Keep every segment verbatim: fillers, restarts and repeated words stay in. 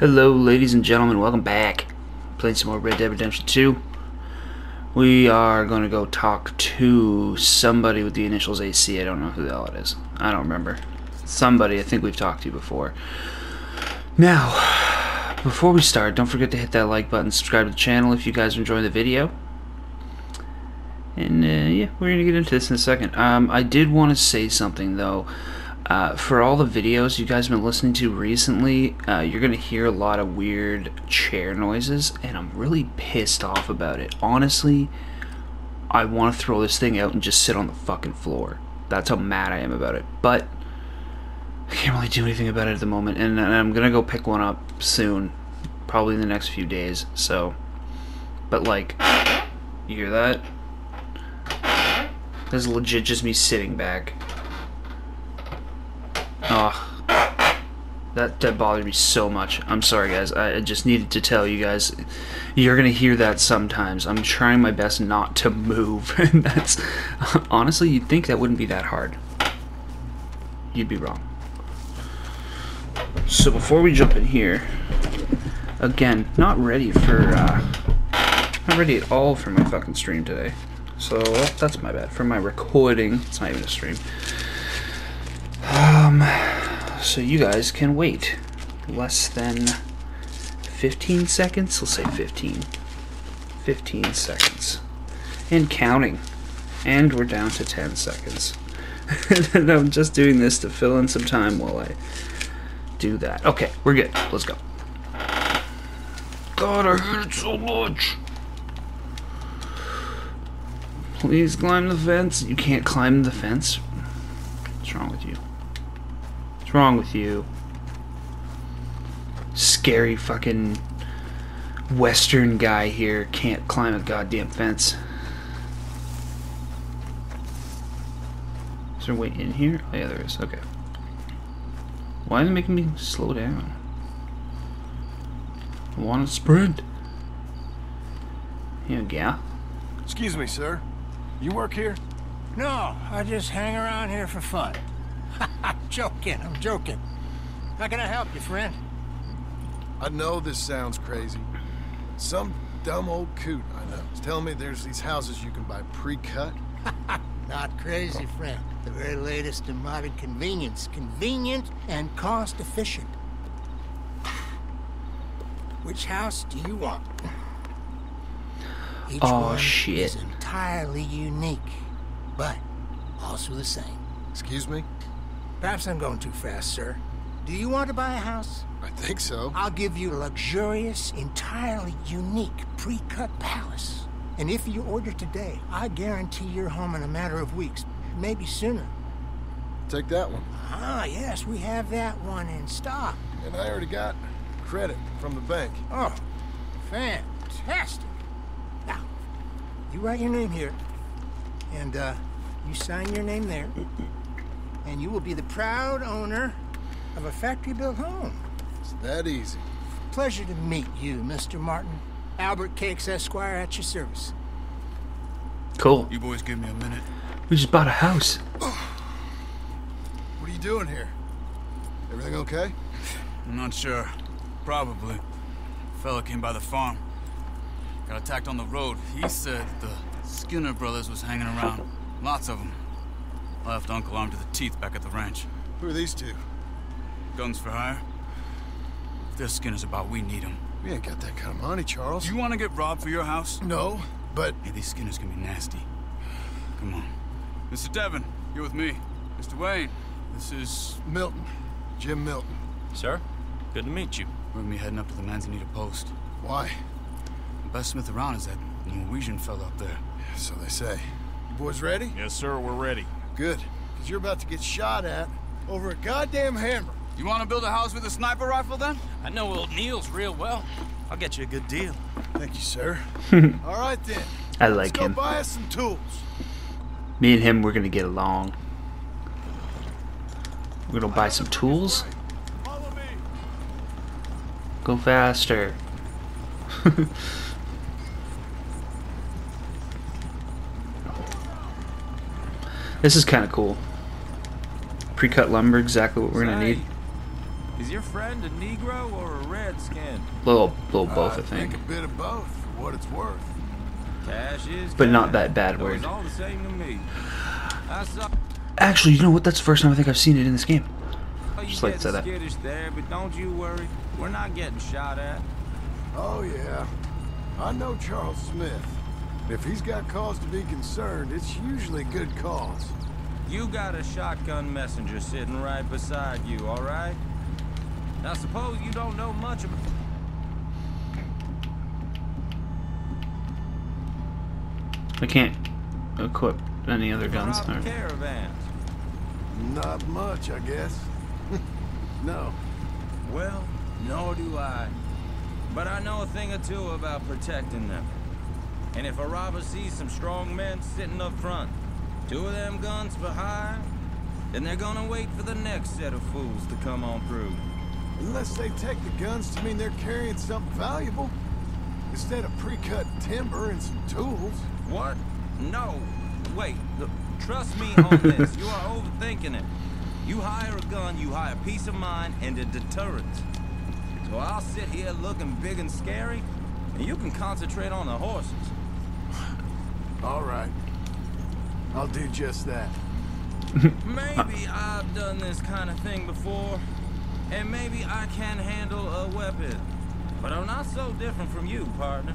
Hello ladies and gentlemen, welcome back. Played some more Red Dead Redemption two. We are going to go talk to somebody with the initials A C. I don't know who the hell it is. I don't remember. Somebody I think we've talked to before. Now, before we start, don't forget to hit that like button, subscribe to the channel if you guys are enjoying the video. And uh, yeah, we're going to get into this in a second. Um, I did want to say something though. Uh, for all the videos you guys have been listening to recently, uh, you're going to hear a lot of weird chair noises, and I'm really pissed off about it. Honestly, I want to throw this thing out and just sit on the fucking floor. That's how mad I am about it. But I can't really do anything about it at the moment, and, and I'm going to go pick one up soon, probably in the next few days. So, but like, you hear that? That's legit just me sitting back. Oh, that, that bothered me so much. I'm sorry guys, I just needed to tell you guys, you're gonna hear that sometimes. I'm trying my best not to move, and that's, honestly, you'd think that wouldn't be that hard. You'd be wrong. So before we jump in here, again, not ready for, uh, not ready at all for my fucking stream today. So that's my bad, for my recording, it's not even a stream. Um, so you guys can wait less than fifteen seconds, let's say fifteen, fifteen seconds, and counting, and we're down to ten seconds, and I'm just doing this to fill in some time while I do that. Okay, we're good, let's go. God, I hate it so much. Please climb the fence. You can't climb the fence? What's wrong with you? What's wrong with you? Scary fucking Western guy here can't climb a goddamn fence. Is there a way in here? Oh yeah, there is. Okay. Why is it making me slow down? I want to sprint. Here we go. Excuse me, sir. You work here? No, I just hang around here for fun. I'm joking, I'm joking. How can I help you, friend? I know this sounds crazy. Some dumb old coot, I know, is telling me there's these houses you can buy pre-cut. Not crazy, friend. The very latest in modern convenience. Convenient and cost-efficient. Which house do you want? Each oh, one shit. is entirely unique, but also the same. Excuse me? Perhaps I'm going too fast, sir. Do you want to buy a house? I think so. I'll give you a luxurious, entirely unique pre-cut palace. And if you order today, I guarantee your home in a matter of weeks, maybe sooner. Take that one. Ah, yes, we have that one in stock. And I already got credit from the bank. Oh, fantastic. Now, you write your name here, and uh, you sign your name there. And you will be the proud owner of a factory-built home. It's that easy. Pleasure to meet you, Mister Martin. Albert Cakes, Esquire, at your service. Cool. You boys give me a minute. We just bought a house. What are you doing here? Everything okay? I'm not sure. Probably. The fella came by the farm. Got attacked on the road. He said the Skinner brothers was hanging around. Lots of them. Left uncle armed to the teeth back at the ranch. Who are these two? Guns for hire. If their skin is about, we need them. We ain't got that kind of money, Charles. You want to get robbed for your house? No, but... Hey, these Skinners can be nasty. Come on. Mister Devon, you're with me. Mister Wayne, this is... Milton. Jim Milton. Sir, good to meet you. We're gonna be heading up to the Manzanita Post. Why? The best smith around is that Norwegian fella up there. Yeah, so they say. You boys ready? Yes, sir, we're ready. Good, because you're about to get shot at over a goddamn hammer. You want to build a house with a sniper rifle, then? I know old Nils real well. I'll get you a good deal. Thank you, sir. All right, then. I like him. Let's go buy us some tools. Me and him, we're going to get along. We're going to buy some tools. Follow me. Go faster. This is kind of cool. Pre-cut lumber, exactly what we're gonna need. Is your friend a Negro or a Redskin? Little, little both, uh, I think. I think a bit of both, for what it's worth. Cash is but cash. Not that bad word. All the same to me. I saw Actually, you know what? That's the first time I think I've seen it in this game. Oh, just like to say that. There, but don't you worry. We're not getting shot at. Oh yeah, I know Charles Smith. If he's got cause to be concerned, it's usually good cause. You got a shotgun messenger sitting right beside you, all right? Now suppose you don't know much about... I can't equip any other guns. Or... caravans. Not much, I guess. No. Well, nor do I. But I know a thing or two about protecting them. And if a robber sees some strong men sitting up front, two of them guns behind, then they're gonna wait for the next set of fools to come on through. Unless they take the guns to mean they're carrying something valuable, instead of pre-cut timber and some tools. What? No. Wait. Look, trust me on this. You are overthinking it. You hire a gun, you hire peace of mind and a deterrent. So I'll sit here looking big and scary, and you can concentrate on the horses. All right, I'll do just that. Maybe I've done this kind of thing before, and maybe I can handle a weapon. But I'm not so different from you, partner.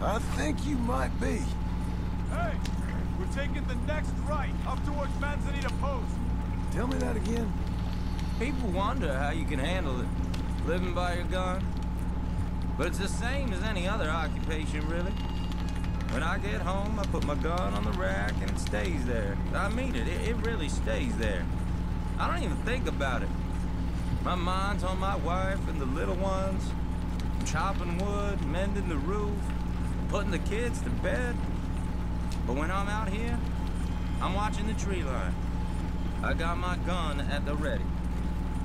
I think you might be. Hey, we're taking the next right up towards Manzanita Post. Tell me that again. People wonder how you can handle it, living by your gun. But it's the same as any other occupation, really. When I get home, I put my gun on the rack and it stays there. I mean it, it, it really stays there. I don't even think about it. My mind's on my wife and the little ones. Chopping wood, mending the roof, putting the kids to bed. But when I'm out here, I'm watching the tree line. I got my gun at the ready.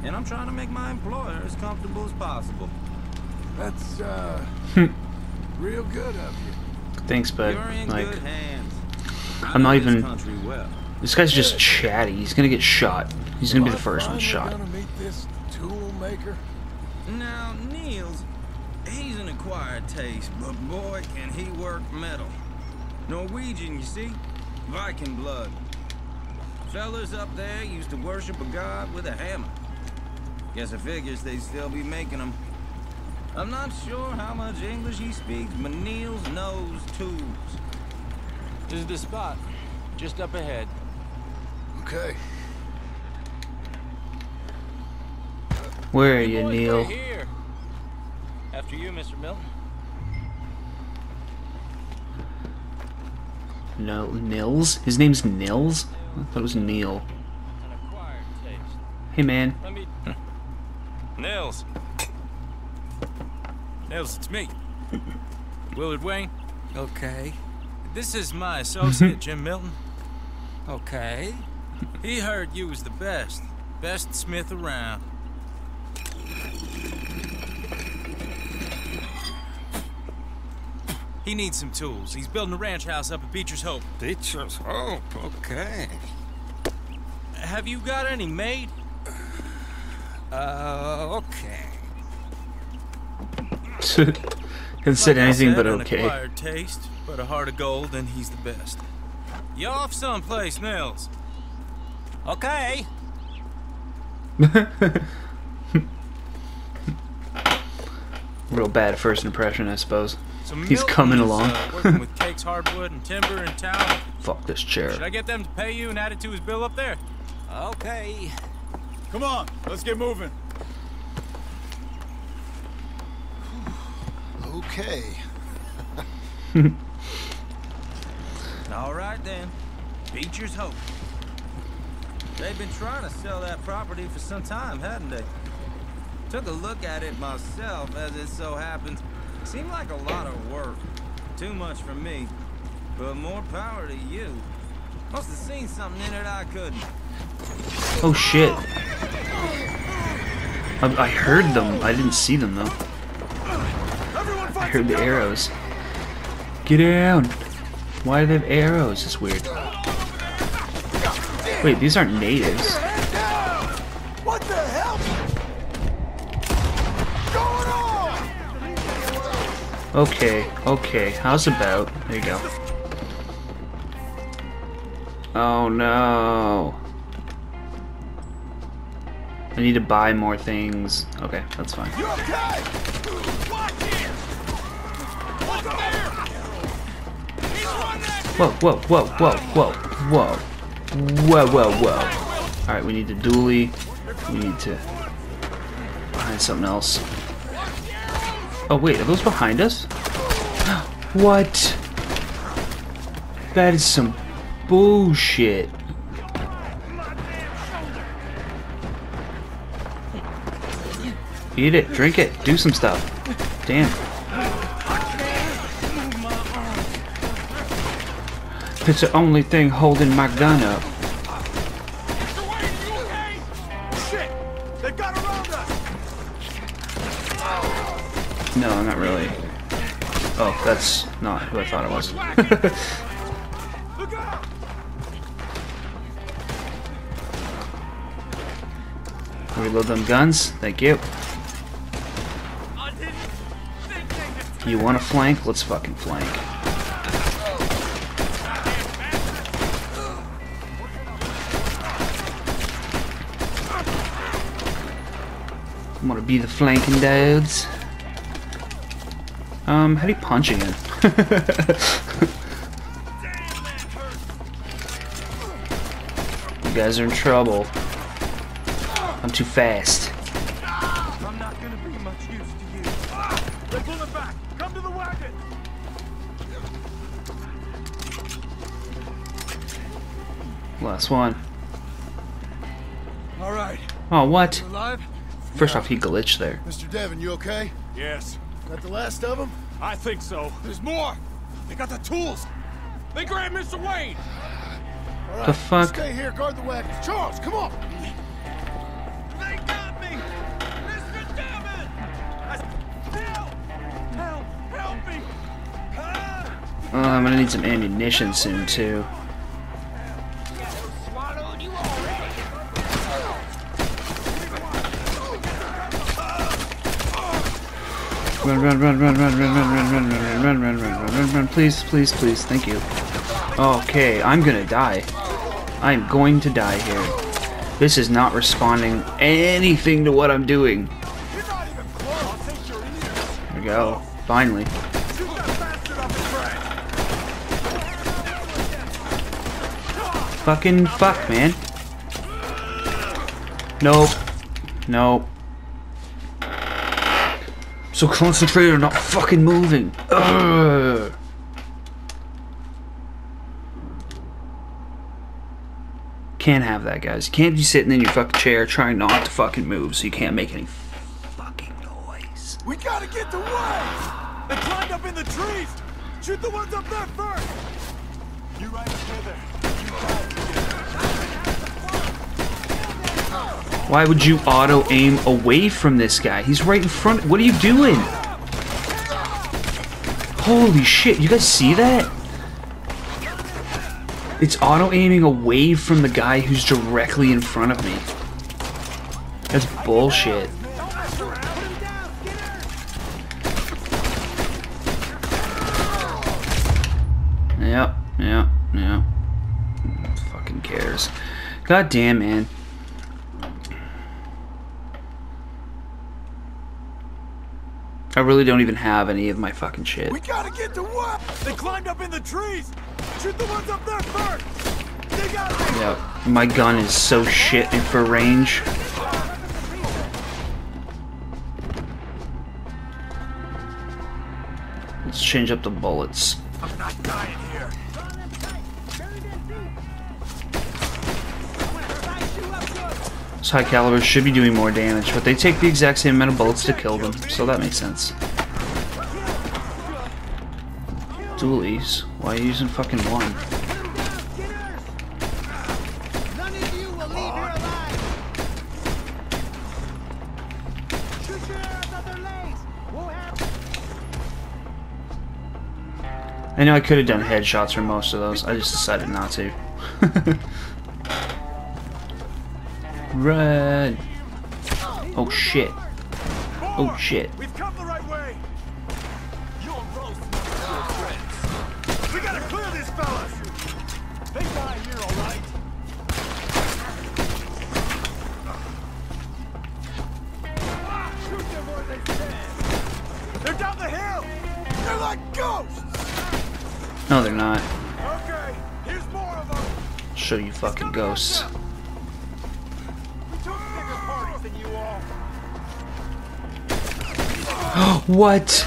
And I'm trying to make my employer as comfortable as possible. That's, uh, real good of you. Thanks, but like, I'm not even. This guy's just chatty. He's gonna get shot. He's gonna be the first one shot. Now, Nils, he's an acquired taste, but boy, can he work metal. Norwegian, you see, Viking blood. Fellas up there used to worship a god with a hammer. Guess it figures they'd still be making them. I'm not sure how much English he speaks, but Nils knows tools. This is the spot, just up ahead. Okay. Where are you, Neil? Here. After you, Mister Milton. No, Nils? His name's Nils? I thought it was Neil. An acquired taste. Hey, man. Let me... Nils. Nils, it's me. Willard Wayne. Okay. This is my associate, Jim Milton. Okay. He heard you was the best. Best smith around. He needs some tools. He's building a ranch house up at Beecher's Hope. Beecher's Hope? Okay. Have you got any made? Uh, okay. Hasn't said anything but okay. Acquired taste, but a heart of gold, and he's the best. You off someplace, Nils? Okay. Real bad first impression, I suppose. So he's coming along. Uh, working with Cakes, hardwood, and timber in town. Fuck this chair. Should I get them to pay you and add it to his bill up there? Okay. Come on, let's get moving. Okay. All right then. Beecher's Hope. They've been trying to sell that property for some time, hadn't they? Took a look at it myself, as it so happens. Seemed like a lot of work. Too much for me. But more power to you. Must have seen something in it I couldn't. Oh shit. I, I heard them. I didn't see them though. I heard the arrows. Get down! Why do they have arrows? It's weird. Wait, these aren't natives. What the hell? Okay, okay, how's about? There you go. Oh no. I need to buy more things. Okay, that's fine. You're okay. Watch it. What's there? He's running at you. Whoa, whoa, whoa, whoa, whoa, whoa, whoa, whoa. Alright, we need to dually. We need to find something else. Oh wait, are those behind us? What? That is some bullshit. Eat it, drink it, do some stuff. Damn. It's the only thing holding my gun up. Shit, they've got around us. No, not really. Oh, that's not who I thought it was. Look out! Reload them guns. Thank you. You want to flank? Let's fucking flank. I'm gonna be the flanking dudes. Um, how do you punch again? You guys are in trouble. I'm too fast. I'm not gonna be much use to you. They're pulling back. Come to the wagon. Last one. All right. Oh, what? You alive? First yeah. off, he glitched there. Mister Devon, you okay? Yes. Got the last of them? I think so. There's more. They got the tools. They grabbed Mister Wayne. All right. The fuck? Stay here. Guard the wagon. Charles, come on. They got me. Mister Devon. Help! Help me! Oh, I'm gonna need some ammunition soon too. Run, run, run, run, run, run, run, run, run, run, run, run, run, run, run, please, please, please, thank you. Okay, I'm gonna die. I'm going to die here. This is not responding anything to what I'm doing. There we go. Finally. Fucking fuck, man. Nope. Nope. So concentrated on not fucking moving. Ugh. Can't have that, guys. You can't be sitting in your fucking chair trying not to fucking move so you can't make any fucking noise. We gotta get the way! They climbed up in the trees! Shoot the ones up there first! You right up there. Why would you auto-aim away from this guy? He's right in front. What are you doing? Holy shit, you guys see that? It's auto-aiming away from the guy who's directly in front of me. That's bullshit. Yep, yep, yep. Who fucking cares? God damn, man. I really don't even have any of my fucking shit. We gotta get to work. They climbed up in the trees. Shoot the ones up there first. They got me. Yeah, my gun is so shit for range. Let's change up the bullets. I'm not dying here. Those high calibers should be doing more damage, but they take the exact same amount of bullets to kill them, so that makes sense. Dualies? Why are you using fucking one? I know I could have done headshots for most of those, I just decided not to. Run! Oh shit! Oh shit! We've come the right way. You'll like ghosts. No, they're not. Okay, here's more of them. Show you fucking ghosts. We took bigger parties than you all. What?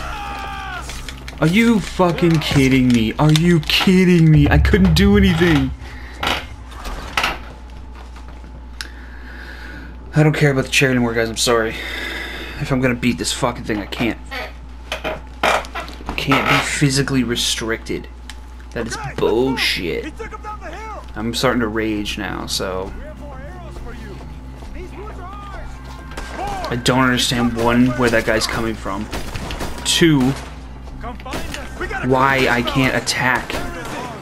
Are you fucking kidding me? Are you kidding me? I couldn't do anything. I don't care about the chair anymore, guys. I'm sorry. If I'm gonna beat this fucking thing, I can't. I can't be physically restricted. That is bullshit. I'm starting to rage now, so... I don't understand, one, where that guy's coming from. Two, why I can't attack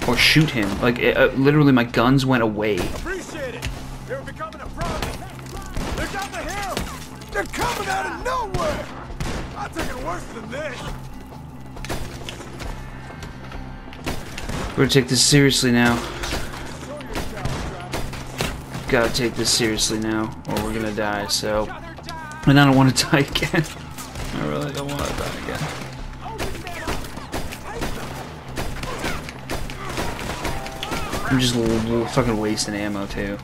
or shoot him. Like, it, uh, literally my guns went away. They're coming out of nowhere! I took it worse than this. We're gonna take this seriously now. Gotta take this seriously now, or we're gonna die, so. And I don't wanna die again. I really don't wanna die again. I'm just fucking wasting ammo too.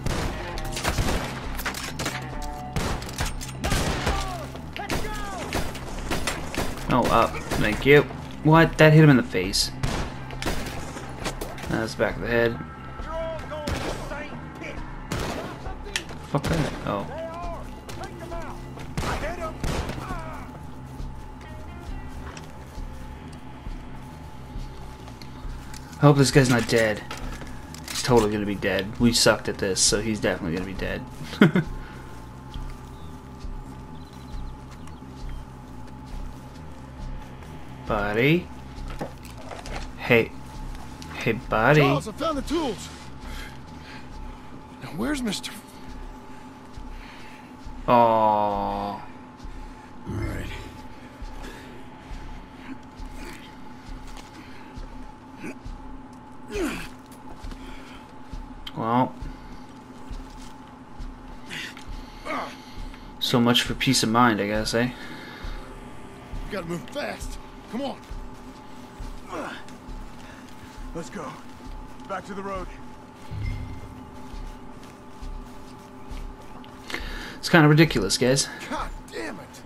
Oh, up. Thank you. What? That hit him in the face. That's the back of the head. Fuck that. Oh. I hope this guy's not dead. He's totally gonna be dead. We sucked at this, so he's definitely gonna be dead. Buddy. Hey. Hey, buddy. Charles, I found the tools. Now, where's Mister Aww. All right. Well. So much for peace of mind, I guess, eh? You gotta move fast. Come on. Let's go. Back to the road. It's kind of ridiculous, guys. God damn it.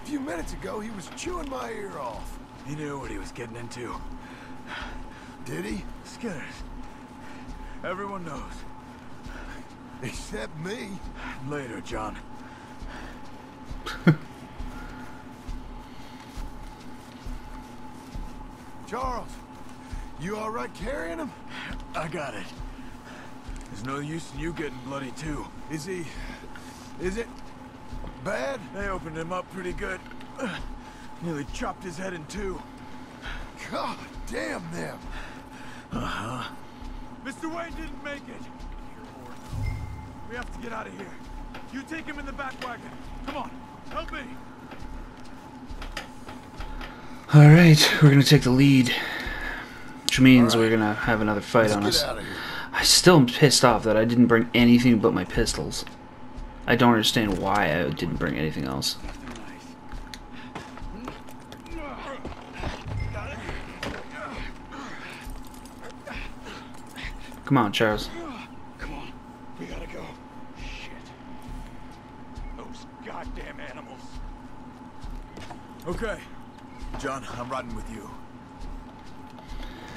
A few minutes ago, he was chewing my ear off. He knew what he was getting into. Did he? Skinners. Everyone knows. Except me. Later, John. Charles, you all right carrying him? I got it. There's no use in you getting bloody too. Is he... is it... bad? They opened him up pretty good. Nearly chopped his head in two. God damn them. Uh-huh. Mister Wayne didn't make it. We have to get out of here. You take him in the back wagon. Come on, help me. Alright, we're gonna take the lead, which means right. We're gonna have another fight. Let's on us. I still am pissed off that I didn't bring anything but my pistols. I don't understand why I didn't bring anything else. Come on, Charles. Come on, we gotta go. Shit. Those goddamn animals. Okay. John, I'm riding with you.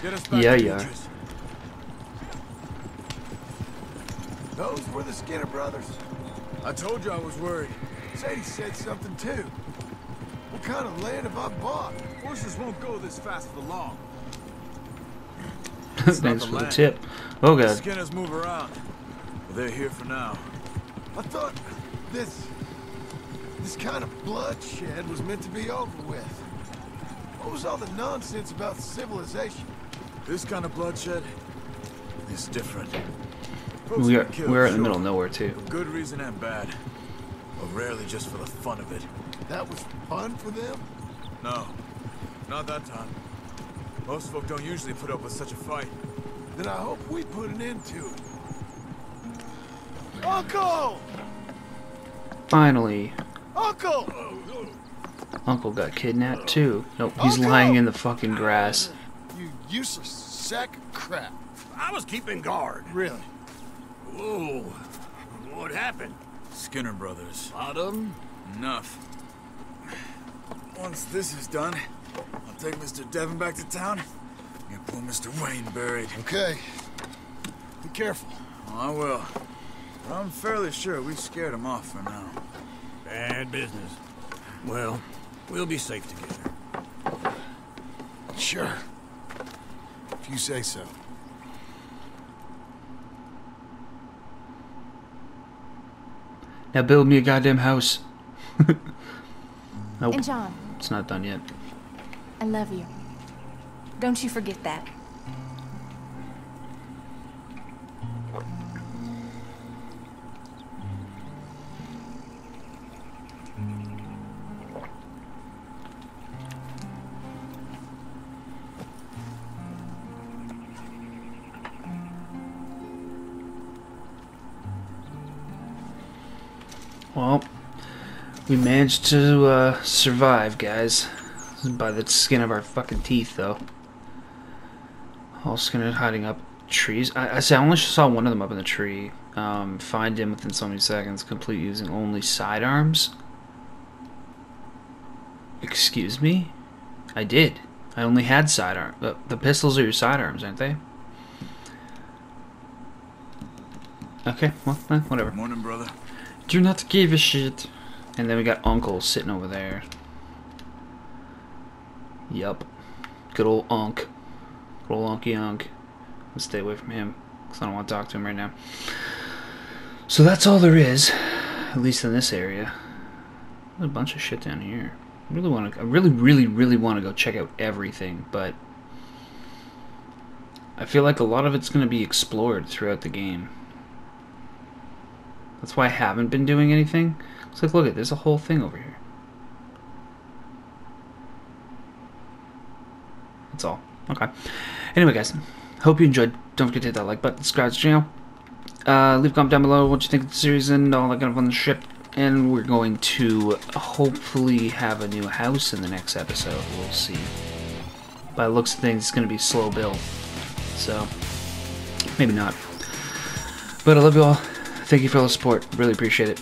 Get us back yeah, to yeah. Beaches. Those were the Skinner brothers. I told you I was worried. Sadie said something too. What kind of land have I bought? Horses won't go this fast for long. Thanks for the tip. Oh god. The Skinners move around. Well, they're here for now. I thought this this kind of bloodshed was meant to be over with. What was all the nonsense about civilization? This kind of bloodshed is different. Folks we are killed, we're in the sure. middle of nowhere too. For good reason and bad, but rarely just for the fun of it. That was fun for them? No, not that time. Most folk don't usually put up with such a fight. Then I hope we put an end to it. Uncle! Finally. Uncle! Uncle got kidnapped too. Nope, he's Uncle! lying in the fucking grass. You useless sack of crap. I was keeping guard. Really? Whoa. What happened? Skinner brothers. Autumn? Enough. Once this is done, I'll take Mister Devon back to town and pull Mister Wayne buried. Okay. Be careful. Oh, I will. But I'm fairly sure we've scared him off for now. Bad business. Well, we'll be safe together. Sure. If you say so. Now build me a goddamn house. Nope. And John. It's not done yet. I love you. Don't you forget that. Well, we managed to uh, survive, guys. By the skin of our fucking teeth, though. All Skinner hiding up trees. I, I say I only saw one of them up in the tree. Um, find him within so many seconds. Complete using only sidearms. Excuse me? I did. I only had sidearms. The, the pistols are your sidearms, aren't they? Okay. Well, eh, whatever. Morning, brother. Do not give a shit. And then we got Uncle sitting over there. Yup. Good old Unc. Good old Unky Unc. Let's stay away from him, because I don't want to talk to him right now. So that's all there is, at least in this area. There's a bunch of shit down here. I really want to. I really, really, really want to go check out everything, but I feel like a lot of it's going to be explored throughout the game. That's why I haven't been doing anything. It's like, look at, there's a whole thing over here. That's all. Okay. Anyway, guys, hope you enjoyed. Don't forget to hit that like button, subscribe to the channel. Uh, leave a comment down below what you think of the series and all that kind of fun shit. And we're going to hopefully have a new house in the next episode. We'll see. By the looks of things, it's going to be slow build. So, maybe not. But I love you all. Thank you for all the support. Really appreciate it.